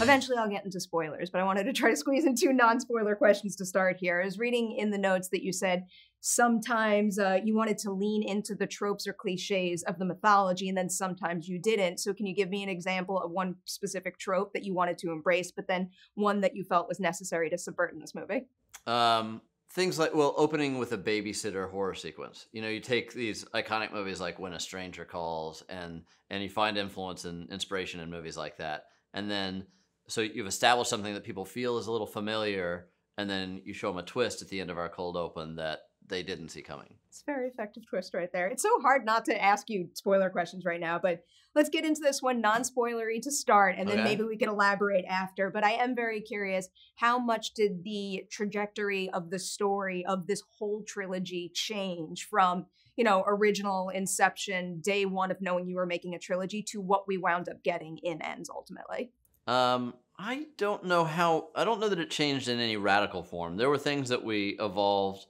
Eventually I'll get into spoilers, but I wanted to try to squeeze in two non-spoiler questions to start here. I was reading in the notes that you said sometimes you wanted to lean into the tropes or cliches of the mythology, and then sometimes you didn't. So can you give me an example of one specific trope that you wanted to embrace, but then one that you felt was necessary to subvert in this movie? Things like, well, opening with a babysitter horror sequence. You know, you take these iconic movies like When a Stranger Calls, and you find influence and inspiration in movies like that. And then, so you've established something that people feel is a little familiar, and then you show them a twist at the end of our cold open that they didn't see coming. It's a very effective twist right there. It's so hard not to ask you spoiler questions right now, but let's get into this one non-spoilery to start, and then maybe we can elaborate after. But I am very curious, how much did the trajectory of the story of this whole trilogy change from, you know, original inception, day one of knowing you were making a trilogy, to what we wound up getting in Ends ultimately? I don't know how, I don't know that it changed in any radical form. There were things that we evolved.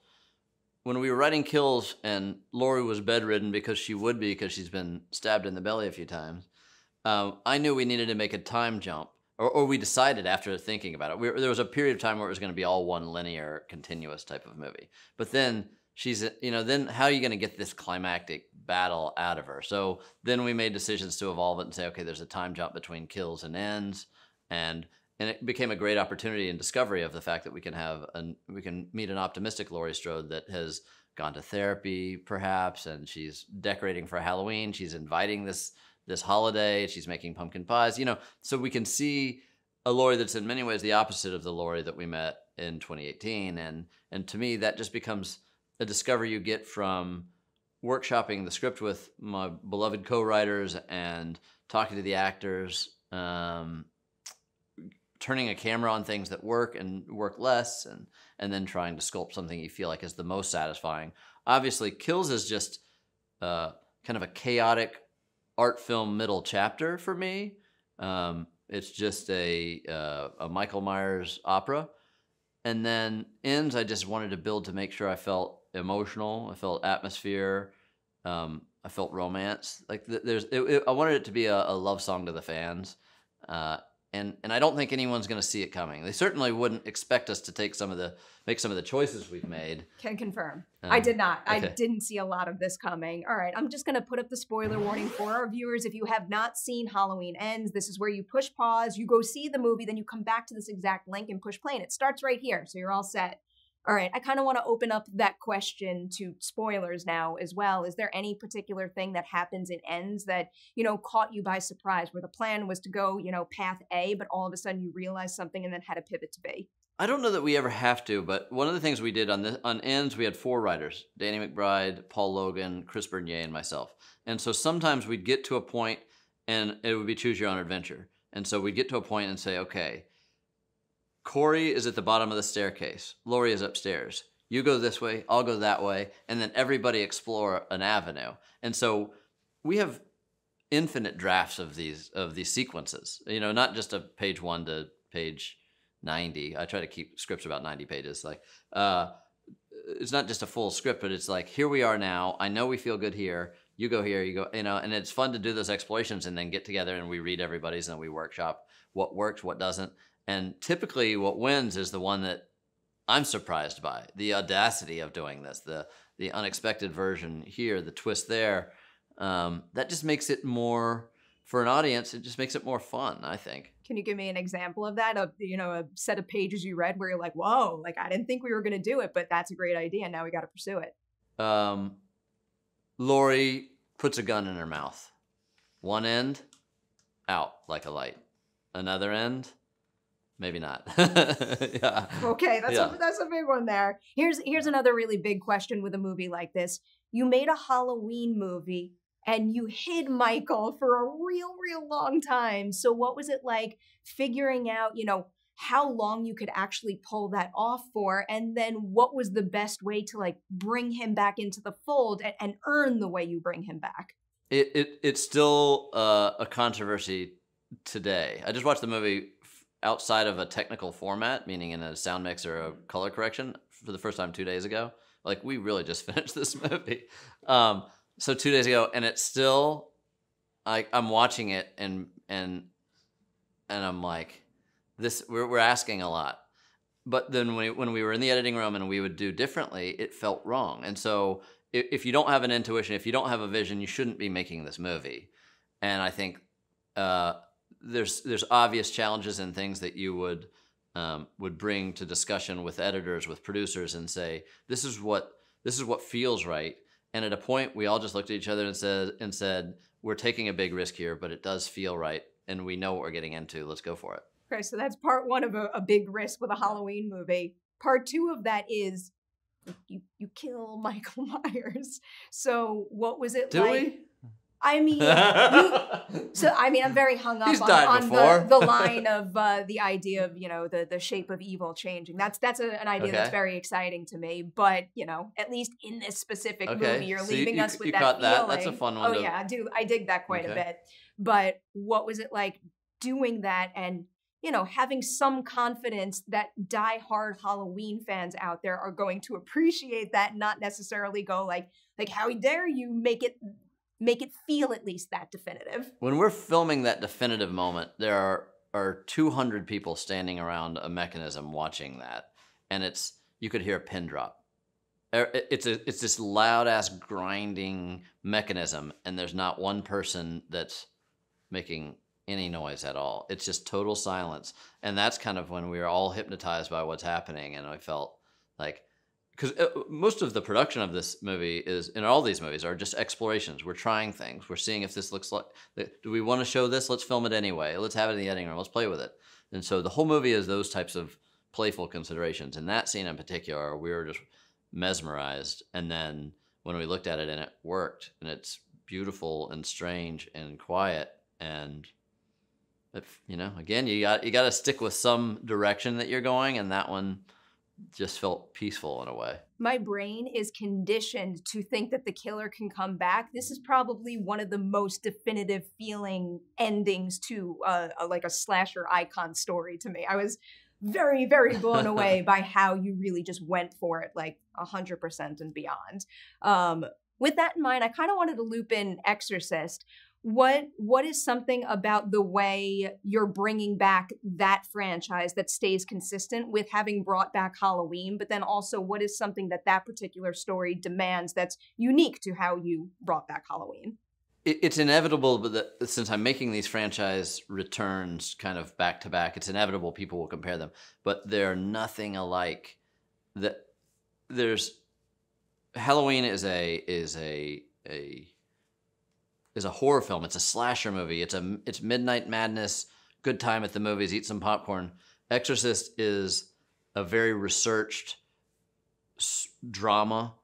When we were writing Kills and Laurie was bedridden because she would be, because she's been stabbed in the belly a few times, I knew we needed to make a time jump, or we decided after thinking about it. There was a period of time where it was going to be all one linear, continuous type of movie. But then she's, you know, then how are you going to get this climactic battle out of her? So then we made decisions to evolve it and say, okay, there's a time jump between Kills and Ends, and it became a great opportunity and discovery of the fact that we can have we can meet an optimistic Laurie Strode that has gone to therapy perhaps, and she's decorating for Halloween, she's inviting this holiday, she's making pumpkin pies, you know, so we can see a Laurie that's in many ways the opposite of the Laurie that we met in 2018, and to me that just becomes a discovery you get from workshopping the script with my beloved co-writers and talking to the actors, turning a camera on things that work and work less, and then trying to sculpt something you feel like is the most satisfying. Obviously, Kills is just kind of a chaotic art film middle chapter for me. It's just a Michael Myers opera. And then Ends, I just wanted to build to make sure I felt emotional, I felt atmosphere, I felt romance. Like I wanted it to be a love song to the fans, and I don't think anyone's going to see it coming. They certainly wouldn't expect us to make some of the choices we've made. Can confirm. I did not. Okay. I didn't see a lot of this coming. All right, I'm just going to put up the spoiler warning for our viewers. If you have not seen Halloween Ends, this is where you push pause, you go see the movie, then you come back to this exact link and push play, and it starts right here, so you're all set. All right, I kind of want to open up that question to spoilers now as well. Is there any particular thing that happens in Ends that, you know, caught you by surprise, where the plan was to go, you know, path A, but all of a sudden you realized something and then had to pivot to B? I don't know that we ever have to, but one of the things we did on Ends, we had four writers, Danny McBride, Paul Logan, Chris Bernier, and myself. And so sometimes we'd get to a point and it would be choose your own adventure. And so we'd get to a point and say, okay, Corey is at the bottom of the staircase. Laurie is upstairs. You go this way, I'll go that way, and then everybody explore an avenue. And so we have infinite drafts of these sequences. You know, not just a page 1 to page 90. I try to keep scripts about 90 pages. Like, it's not just a full script, but it's like, here we are now. I know we feel good here. You go here, you go, you know, and it's fun to do those explorations and then get together and we read everybody's and then we workshop what works, what doesn't. And typically what wins is the one that I'm surprised by, the audacity of doing this, the unexpected version here, the twist there. That just makes it more, for an audience, it just makes it more fun, I think. Can you give me an example of that, of, you know, a set of pages you read where you're like, whoa, like I didn't think we were going to do it, but that's a great idea and now we got to pursue it? Laurie puts a gun in her mouth. One end, out like a light. Another end, maybe not. Yeah. Okay, that's a big one there. Here's another really big question with a movie like this. You made a Halloween movie and you hid Michael for a real long time. So what was it like figuring out, you know, how long you could actually pull that off for, and then what was the best way to like bring him back into the fold and earn the way you bring him back? It's still a controversy today. I just watched the movie outside of a technical format, meaning in a sound mix or a color correction, for the first time 2 days ago. Like, we really just finished this movie. So 2 days ago, and it's still I'm watching it and I'm like, this we're asking a lot. But then when we were in the editing room and we would do differently, it felt wrong. And so if you don't have an intuition, if you don't have a vision, you shouldn't be making this movie. And I think there's obvious challenges and things that you would bring to discussion with editors, with producers, and say, this is what feels right. And at a point, we all just looked at each other and said, we're taking a big risk here, but it does feel right, and we know what we're getting into. Let's go for it. Okay, so that's part one of a big risk with a Halloween movie. Part two of that is you kill Michael Myers. So what was it like? Do we? I mean, I'm very hung up on the line of the idea of, you know, the shape of evil changing. That's an idea that's very exciting to me. But, you know, at least in this specific movie, you're leaving us with that feeling. That's a fun one. Oh, yeah, I dig that quite a bit. But what was it like doing that and, you know, having some confidence that diehard Halloween fans out there are going to appreciate that, not necessarily go like, how dare you make it feel at least that definitive. When we're filming that definitive moment, there are 200 people standing around a mechanism watching that, and you could hear a pin drop. It's this loud-ass grinding mechanism, and there's not one person that's making any noise at all. It's just total silence. And that's kind of when we were all hypnotized by what's happening, and I felt like, because most of the production of this movie is, in all these movies, are just explorations. We're trying things. We're seeing if this looks like, do we want to show this? Let's film it anyway. Let's have it in the editing room. Let's play with it. And so the whole movie is those types of playful considerations. And that scene in particular, we were just mesmerized. And then when we looked at it and it worked, and it's beautiful and strange and quiet, and you know, again, you got to stick with some direction that you're going, and that one just felt peaceful in a way. My brain is conditioned to think that the killer can come back. This is probably one of the most definitive feeling endings to like a slasher icon story to me. I was very, very blown away by how you really just went for it, like 100% and beyond. With that in mind, I kind of wanted to loop in Exorcist. What is something about the way you're bringing back that franchise that stays consistent with having brought back Halloween, but then also what is something that particular story demands that's unique to how you brought back Halloween? It's inevitable, but since I'm making these franchise returns kind of back to back, it's inevitable people will compare them, but they're nothing alike. Halloween is a horror film. It's a slasher movie. It's midnight madness, good time at the movies, eat some popcorn. Exorcist is a very researched drama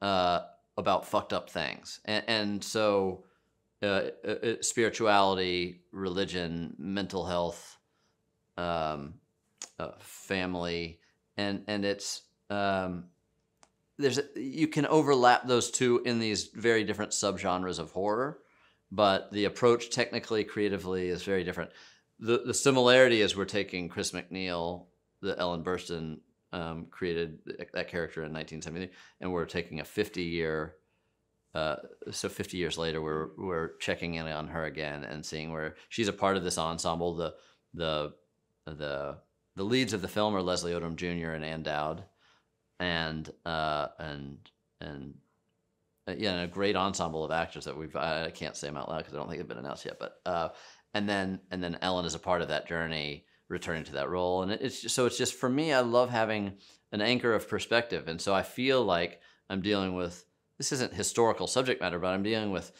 about fucked up things. And so spirituality, religion, mental health, family, and it's, you can overlap those two in these very different subgenres of horror, but the approach technically, creatively is very different. The similarity is we're taking Chris McNeil, the Ellen Burstyn created that character in 1973, and we're taking a 50-year, so 50 years later, we're checking in on her again and seeing where she's a part of this ensemble. The leads of the film are Leslie Odom Jr. and Ann Dowd, and a great ensemble of actors that I can't say them out loud because I don't think they've been announced yet, but and then Ellen is a part of that journey, returning to that role, and it's just for me, I love having an anchor of perspective, and so I feel like I'm dealing with, this isn't historical subject matter, but I'm dealing with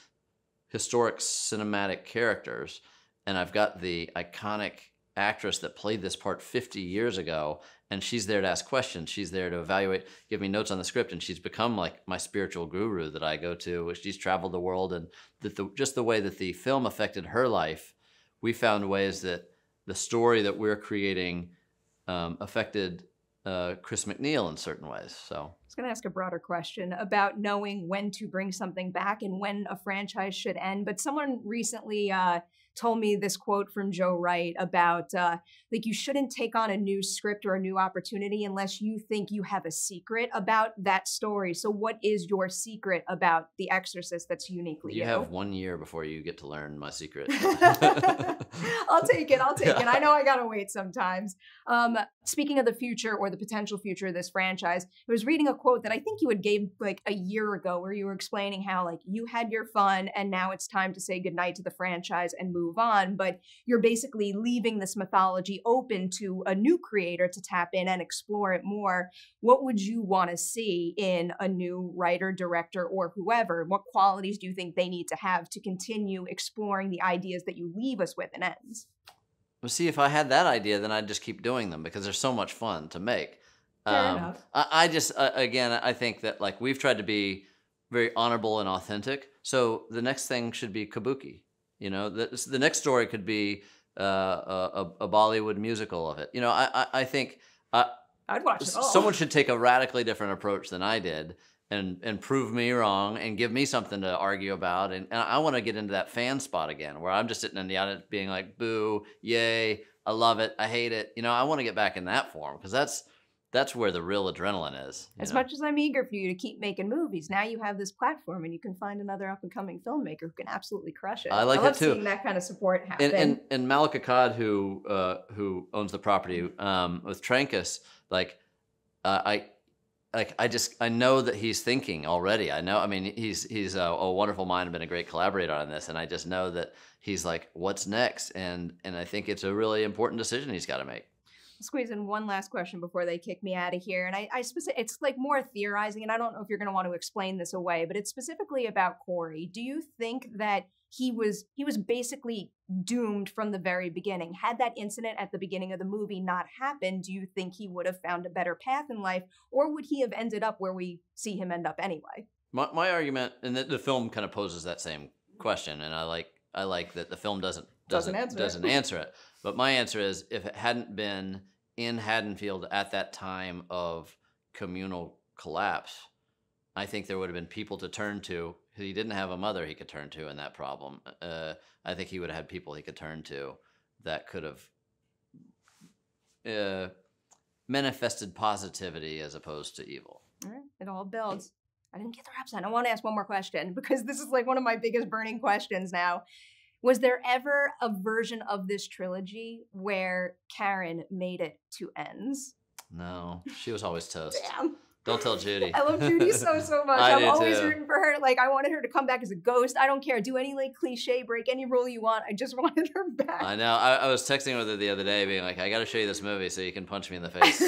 historic cinematic characters, and I've got the iconic actress that played this part 50 years ago, and she's there to ask questions. She's there to evaluate, give me notes on the script, and she's become like my spiritual guru that I go to. She's traveled the world, and just the way that the film affected her life, we found ways that the story that we're creating affected Chris McNeil in certain ways. So was going to ask a broader question about knowing when to bring something back and when a franchise should end. But someone recently told me this quote from Joe Wright about like, you shouldn't take on a new script or a new opportunity unless you think you have a secret about that story. So what is your secret about The Exorcist that's uniquely you? You have 1 year before you get to learn my secret. I'll take it. I'll take it. I know I gotta wait sometimes. Speaking of the future or the potential future of this franchise, I was reading a quote that I think you had gave like a year ago where you were explaining how like you had your fun and now it's time to say goodnight to the franchise and move on, but you're basically leaving this mythology open to a new creator to tap in and explore it more. What would you want to see in a new writer, director, or whoever? What qualities do you think they need to have to continue exploring the ideas that you leave us with in Ends? Well, see, if I had that idea, then I'd just keep doing them because they're so much fun to make. I just, again, I think that like we've tried to be very honorable and authentic. So the next thing should be kabuki. You know, the next story could be a Bollywood musical of it. You know, I think I'd watch it all. Someone should take a radically different approach than I did and prove me wrong and give me something to argue about. And I want to get into that fan spot again where I'm just sitting in the audience being like, boo, yay, I love it, I hate it. You know, I want to get back in that form because that's where the real adrenaline is. As much as I'm eager for you to keep making movies, now you have this platform and you can find another up-and-coming filmmaker who can absolutely crush it. I like that too. I love seeing that kind of support happen. And Malik Akkad, who owns the property with Trankus, like I know that he's thinking already. I know. I mean, he's a wonderful mind and been a great collaborator on this, and I just know that he's like, what's next? And I think it's a really important decision he's got to make. Squeeze in one last question before they kick me out of here. And it's like more theorizing, and I don't know if you're going to want to explain this away, but it's specifically about Corey. Do you think that he was basically doomed from the very beginning? Had that incident at the beginning of the movie not happened, do you think he would have found a better path in life, or would he have ended up where we see him end up anyway? My argument, and the film kind of poses that same question, and I like that the film doesn't answer it. But my answer is, if it hadn't been in Haddonfield at that time of communal collapse, I think there would have been people to turn to. He didn't have a mother he could turn to in that problem. I think he would have had people he could turn to that could have manifested positivity as opposed to evil. All right. It all builds. I didn't get the wrap sign. I want to ask one more question because this is like one of my biggest burning questions now. Was there ever a version of this trilogy where Karen made it to Ends? No, she was always toast. Damn. Don't tell Judy. I love Judy so much. I'm always rooting for her. Like, I wanted her to come back as a ghost. I don't care. Do any like cliche, break any rule you want. I just wanted her back. I know. I was texting with her the other day being like, I got to show you this movie so you can punch me in the face.